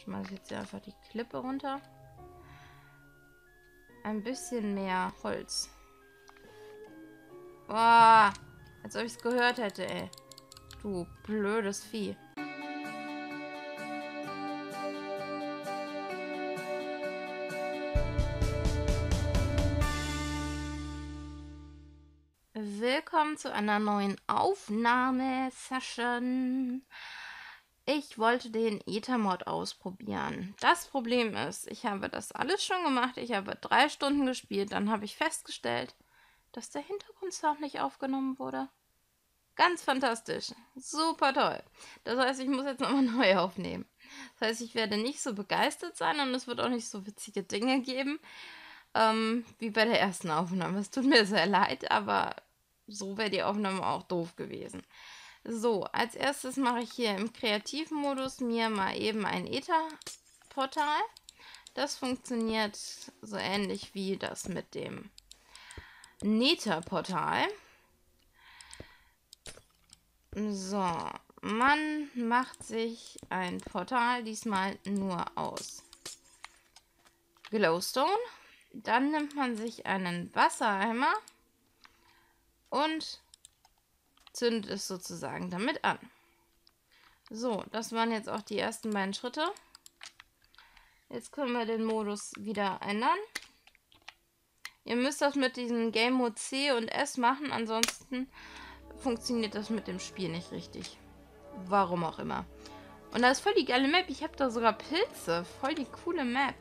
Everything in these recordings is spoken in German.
Ich schmeiße jetzt hier einfach die Klippe runter. Ein bisschen mehr Holz. Boah, als ob ich es gehört hätte, ey. Du blödes Vieh. Willkommen zu einer neuen Aufnahme-Session. Ich wollte den Aethermod ausprobieren. Das Problem ist, ich habe das alles schon gemacht. Ich habe 3 Stunden gespielt. Dann habe ich festgestellt, dass der Hintergrundsound nicht aufgenommen wurde. Ganz fantastisch. Super toll. Das heißt, ich muss jetzt nochmal neu aufnehmen. Das heißt, ich werde nicht so begeistert sein und es wird auch nicht so witzige Dinge geben, wie bei der ersten Aufnahme. Es tut mir sehr leid, aber so wäre die Aufnahme auch doof gewesen. So, als erstes mache ich hier im Kreativmodus mir mal eben ein Aetherportal. Das funktioniert so ähnlich wie das mit dem Netherportal. So, man macht sich ein Portal, diesmal nur aus Glowstone. Dann nimmt man sich einen Wassereimer und zündet es sozusagen damit an. So, das waren jetzt auch die ersten beiden Schritte. Jetzt können wir den Modus wieder ändern. Ihr müsst das mit diesem Game Mode C und S machen, ansonsten funktioniert das mit dem Spiel nicht richtig. Warum auch immer. Und da ist voll die geile Map. Ich habe da sogar Pilze. Voll die coole Map,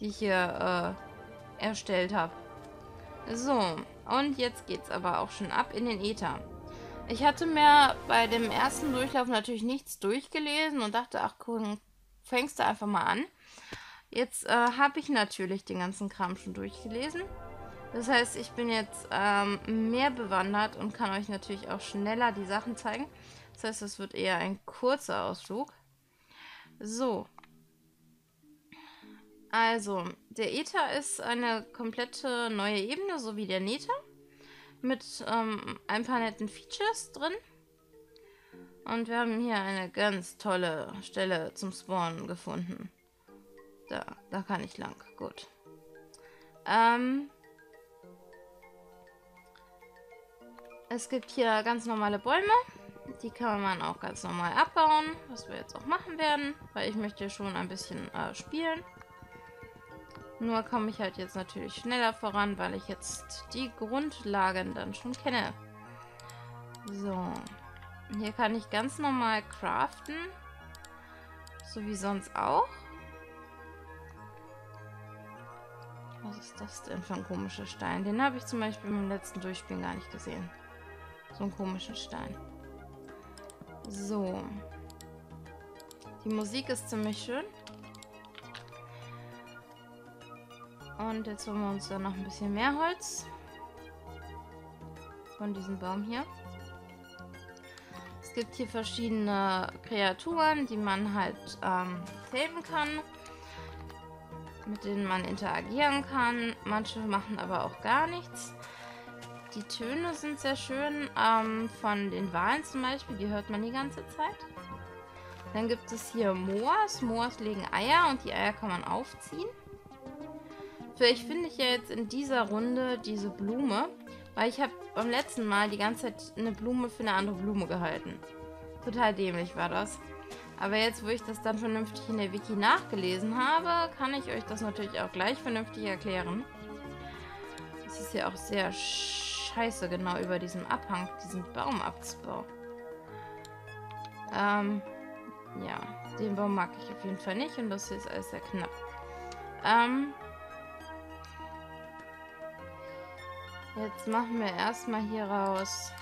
die ich hier erstellt habe. So, und jetzt geht's aber auch schon ab in den Äther. Ich hatte mir bei dem ersten Durchlauf natürlich nichts durchgelesen und dachte, ach cool, fängst du einfach mal an. Jetzt habe ich natürlich den ganzen Kram schon durchgelesen. Das heißt, ich bin jetzt mehr bewandert und kann euch natürlich auch schneller die Sachen zeigen. Das heißt, es wird eher ein kurzer Ausflug. So. Also, der Äther ist eine komplette neue Ebene, so wie der Nether, mit ein paar netten Features drin. Und wir haben hier eine ganz tolle Stelle zum Spawnen gefunden. Da kann ich lang. Gut. Es gibt hier ganz normale Bäume. Die kann man auch ganz normal abbauen, was wir jetzt auch machen werden, weil ich möchte schon ein bisschen spielen. Nur komme ich halt jetzt natürlich schneller voran, weil ich jetzt die Grundlagen dann schon kenne. So. Hier kann ich ganz normal craften. So wie sonst auch. Was ist das denn für ein komischer Stein? Den habe ich zum Beispiel im letzten Durchspielen gar nicht gesehen. So einen komischen Stein. So. Die Musik ist ziemlich schön. Und jetzt holen wir uns dann noch ein bisschen mehr Holz. Von diesem Baum hier. Es gibt hier verschiedene Kreaturen, die man halt zähmen kann. Mit denen man interagieren kann. Manche machen aber auch gar nichts. Die Töne sind sehr schön. Von den Walen zum Beispiel, die hört man die ganze Zeit. Dann gibt es hier Moas. Moas legen Eier und die Eier kann man aufziehen. Vielleicht finde ich ja jetzt in dieser Runde diese Blume, weil ich habe beim letzten Mal die ganze Zeit eine Blume für eine andere Blume gehalten. Total dämlich war das. Aber jetzt, wo ich das dann vernünftig in der Wiki nachgelesen habe, kann ich euch das natürlich auch gleich vernünftig erklären. Es ist ja auch sehr scheiße genau über diesem Abhang, diesen Baumabzubau. Ja, den Baum mag ich auf jeden Fall nicht und das hier ist alles sehr knapp. Jetzt machen wir erstmal hier raus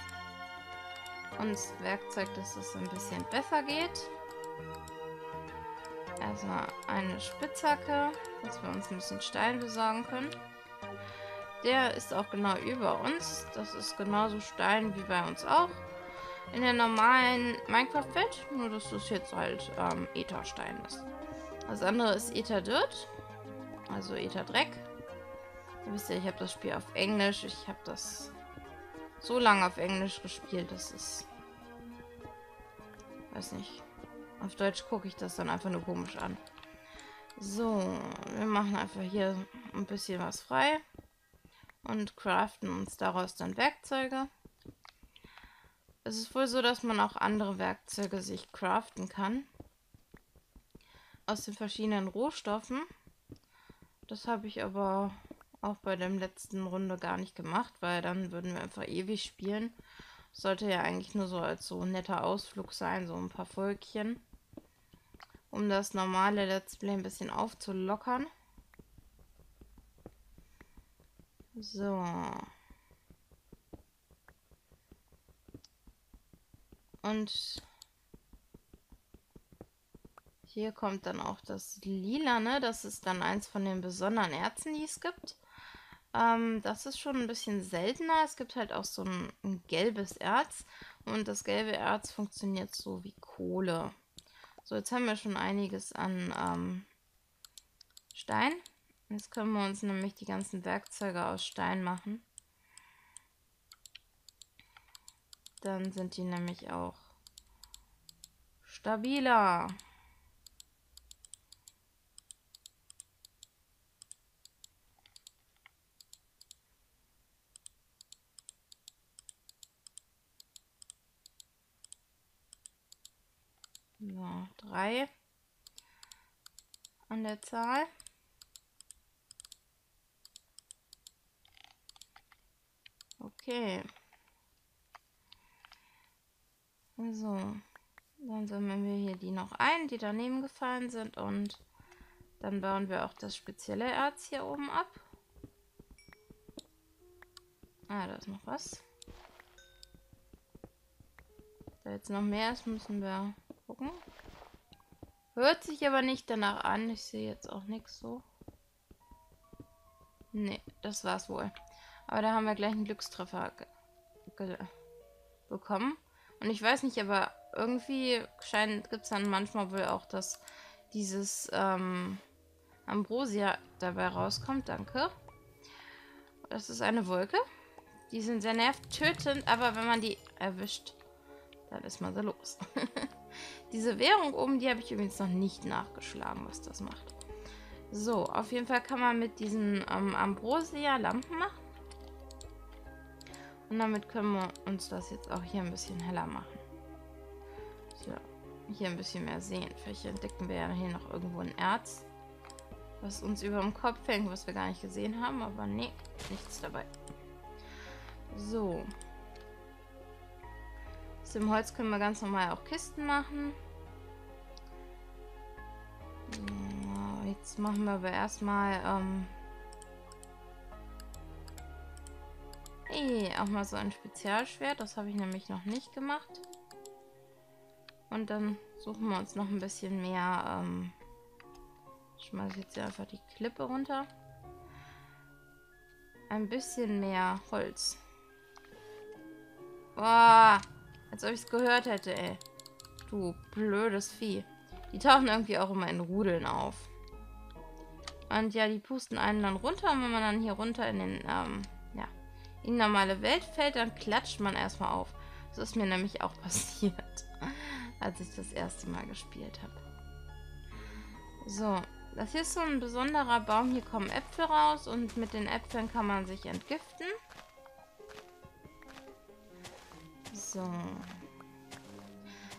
uns Werkzeug, dass es ein bisschen besser geht. Erstmal eine Spitzhacke, dass wir uns ein bisschen Stein besorgen können. Der ist auch genau über uns. Das ist genauso Stein wie bei uns auch. In der normalen Minecraft-Welt, nur dass das jetzt halt Ätherstein ist. Das andere ist Ätherdirt, also Ätherdreck. Ihr wisst ja, ich habe das Spiel auf Englisch. Ich habe das so lange auf Englisch gespielt, dass es... Weiß nicht. Auf Deutsch gucke ich das dann einfach nur komisch an. So, wir machen einfach hier ein bisschen was frei und craften uns daraus dann Werkzeuge. Es ist wohl so, dass man auch andere Werkzeuge sich craften kann. Aus den verschiedenen Rohstoffen. Das habe ich aber auch bei der letzten Runde gar nicht gemacht, weil dann würden wir einfach ewig spielen. Sollte ja eigentlich nur so als so ein netter Ausflug sein, so ein paar Völkchen. Um das normale Let's Play ein bisschen aufzulockern. So. Und hier kommt dann auch das Lila, ne? Das ist dann eins von den besonderen Erzen, die es gibt. Das ist schon ein bisschen seltener. Es gibt halt auch so ein gelbes Erz. Und das gelbe Erz funktioniert so wie Kohle. So, jetzt haben wir schon einiges an Stein. Jetzt können wir uns nämlich die ganzen Werkzeuge aus Stein machen. Dann sind die nämlich auch stabiler. So, 3 an der Zahl. Okay. So, dann sammeln wir hier die noch ein, die daneben gefallen sind. Und dann bauen wir auch das spezielle Erz hier oben ab. Ah, da ist noch was. Da jetzt noch mehr ist, müssen wir gucken. Hört sich aber nicht danach an. Ich sehe jetzt auch nichts so. Nee, das war's wohl. Aber da haben wir gleich einen Glückstreffer bekommen. Und ich weiß nicht, aber irgendwie gibt es dann manchmal wohl auch, dass dieses Ambrosia dabei rauskommt. Danke. Das ist eine Wolke. Die sind sehr nervtötend, aber wenn man die erwischt, dann ist man so los. Diese Währung oben, die habe ich übrigens noch nicht nachgeschlagen, was das macht. So, auf jeden Fall kann man mit diesen Ambrosia Lampen machen. Und damit können wir uns das jetzt auch hier ein bisschen heller machen. So, hier ein bisschen mehr sehen. Vielleicht entdecken wir ja hier noch irgendwo ein Erz, was uns über dem Kopf hängt, was wir gar nicht gesehen haben. Aber nee, nichts dabei. So. Aus dem Holz können wir ganz normal auch Kisten machen. Jetzt machen wir aber erstmal auch mal so ein Spezialschwert. Das habe ich nämlich noch nicht gemacht. Und dann suchen wir uns noch ein bisschen mehr. Ich schmeiße jetzt hier einfach die Klippe runter. Ein bisschen mehr Holz. Boah! Als ob ich es gehört hätte, ey. Du blödes Vieh. Die tauchen irgendwie auch immer in Rudeln auf. Und ja, die pusten einen dann runter. Und wenn man dann hier runter in den, in die normale Welt fällt, dann klatscht man erstmal auf. Das ist mir nämlich auch passiert, als ich das erste Mal gespielt habe. So, das hier ist so ein besonderer Baum. Hier kommen Äpfel raus und mit den Äpfeln kann man sich entgiften. So.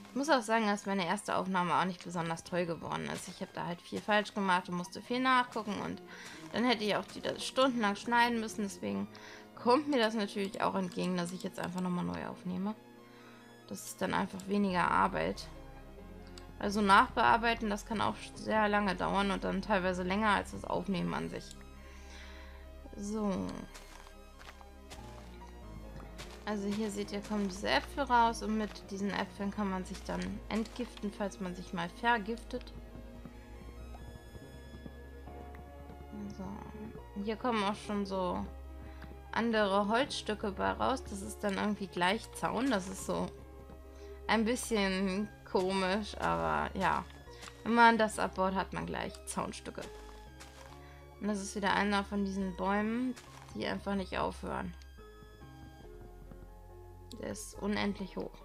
Ich muss auch sagen, dass meine erste Aufnahme auch nicht besonders toll geworden ist. Ich habe da halt viel falsch gemacht und musste viel nachgucken und dann hätte ich auch die stundenlang schneiden müssen. Deswegen kommt mir das natürlich auch entgegen, dass ich jetzt einfach nochmal neu aufnehme. Das ist dann einfach weniger Arbeit. Also nachbearbeiten, das kann auch sehr lange dauern und dann teilweise länger als das Aufnehmen an sich. So. Also hier seht ihr, kommen diese Äpfel raus und mit diesen Äpfeln kann man sich dann entgiften, falls man sich mal vergiftet. So. Hier kommen auch schon so andere Holzstücke bei raus. Das ist dann irgendwie gleich Zaun. Das ist so ein bisschen komisch, aber ja. Wenn man das abbaut, hat man gleich Zaunstücke. Und das ist wieder einer von diesen Bäumen, die einfach nicht aufhören. Der ist unendlich hoch.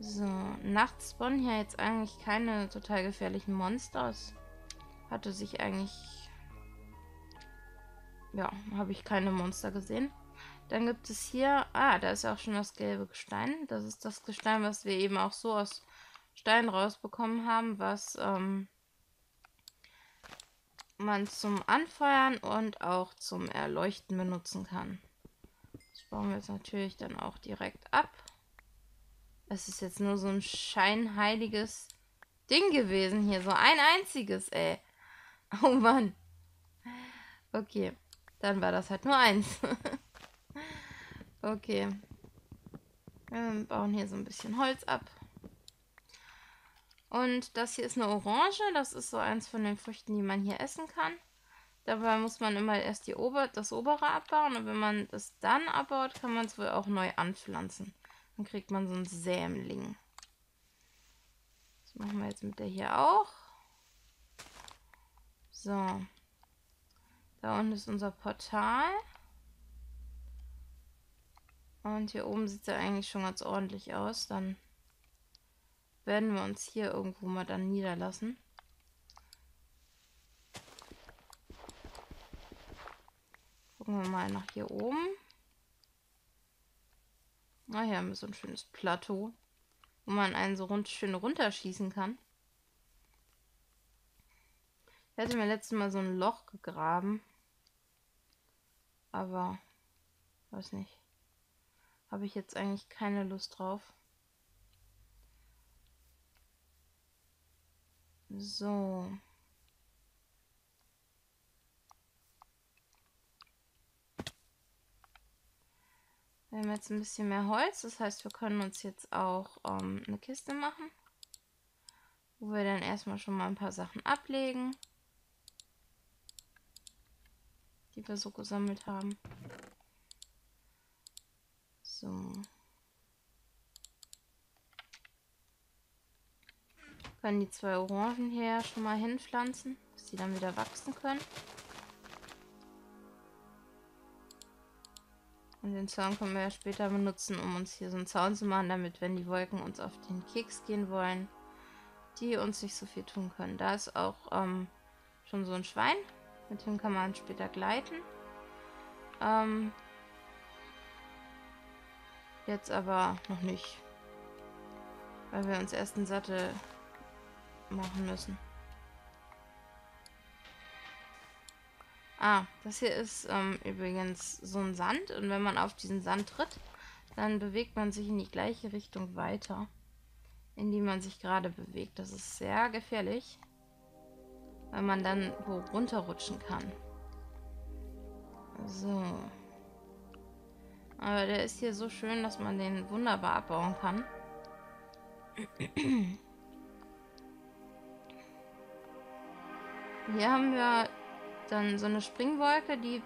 So, nachts spawnen ja jetzt eigentlich keine total gefährlichen Monster. Es hatte sich eigentlich... Ja, habe ich keine Monster gesehen. Dann gibt es hier... Ah, da ist ja auch schon das gelbe Gestein. Das ist das Gestein, was wir eben auch so aus Stein rausbekommen haben, was man zum Anfeuern und auch zum Erleuchten benutzen kann. Das bauen wir jetzt natürlich dann auch direkt ab. Es ist jetzt nur so ein scheinheiliges Ding gewesen hier. So ein einziges, ey. Oh Mann. Okay. Dann war das halt nur eins. Okay. Wir bauen hier so ein bisschen Holz ab. Und das hier ist eine Orange. Das ist so eins von den Früchten, die man hier essen kann. Dabei muss man immer erst das obere abbauen. Und wenn man das dann abbaut, kann man es wohl auch neu anpflanzen. Dann kriegt man so einen Sämling. Das machen wir jetzt mit der hier auch. So. Da unten ist unser Portal. Und hier oben sieht es ja eigentlich schon ganz ordentlich aus. Dann werden wir uns hier irgendwo mal dann niederlassen. Gucken wir mal nach hier oben. Na, hier haben wir so ein schönes Plateau, wo man einen so schön runterschießen kann. Ich hatte mir letztes Mal so ein Loch gegraben. Aber, weiß nicht. Habe ich jetzt eigentlich keine Lust drauf. So. Wir haben jetzt ein bisschen mehr Holz, das heißt, wir können uns jetzt auch eine Kiste machen, wo wir dann erstmal schon mal ein paar Sachen ablegen, die wir so gesammelt haben. So. Können die zwei Orangen hier schon mal hinpflanzen, dass die dann wieder wachsen können. Und den Zaun können wir ja später benutzen, um uns hier so einen Zaun zu machen, damit, wenn die Wolken uns auf den Keks gehen wollen, die uns nicht so viel tun können. Da ist auch schon so ein Schwein, mit dem kann man später gleiten. Jetzt aber noch nicht, weil wir uns erst einen Sattel machen müssen. Ah, das hier ist übrigens so ein Sand. Und wenn man auf diesen Sand tritt, dann bewegt man sich in die gleiche Richtung weiter, in die man sich gerade bewegt. Das ist sehr gefährlich, weil man dann wo runterrutschen kann. So. Aber der ist hier so schön, dass man den wunderbar abbauen kann. Hier haben wir dann so eine Springwolke, die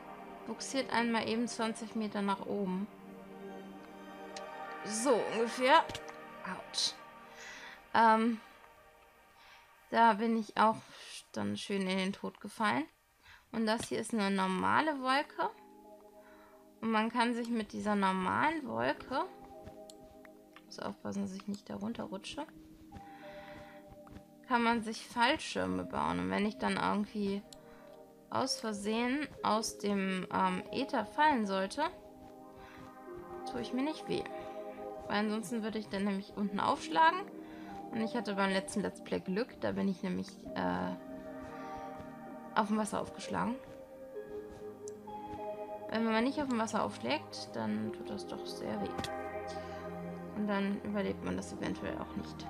buxiert einmal eben 20 Meter nach oben. So ungefähr. Autsch. Da bin ich auch dann schön in den Tod gefallen. Und das hier ist eine normale Wolke. Und man kann sich mit dieser normalen Wolke... Ich muss aufpassen, dass ich nicht da runterrutsche. Kann man sich Fallschirme bauen. Und wenn ich dann irgendwie... aus Versehen aus dem Äther fallen sollte, tue ich mir nicht weh. Weil ansonsten würde ich dann nämlich unten aufschlagen. Und ich hatte beim letzten Let's Play Glück, da bin ich nämlich auf dem Wasser aufgeschlagen. Wenn man nicht auf dem Wasser aufschlägt, dann tut das doch sehr weh. Und dann überlebt man das eventuell auch nicht.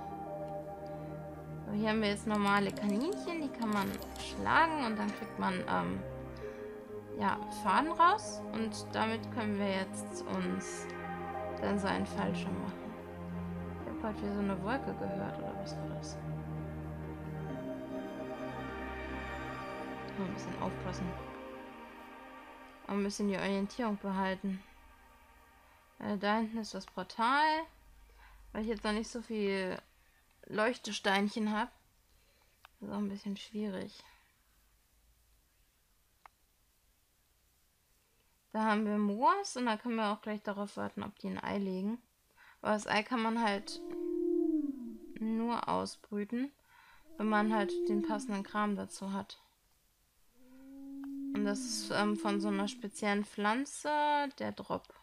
Hier haben wir jetzt normale Kaninchen, die kann man schlagen und dann kriegt man ja, Faden raus. Und damit können wir jetzt uns dann so einen Fallschirm machen. Ich habe gerade wieder so eine Wolke gehört, oder was war das? Mal ein bisschen aufpassen. Und ein bisschen die Orientierung behalten. Da hinten ist das Portal, weil ich jetzt noch nicht so viel... Leuchtesteinchen habe. Das ist auch ein bisschen schwierig. Da haben wir Moors und da können wir auch gleich darauf warten, ob die ein Ei legen. Aber das Ei kann man halt nur ausbrüten, wenn man halt den passenden Kram dazu hat. Und das ist von so einer speziellen Pflanze der Drop.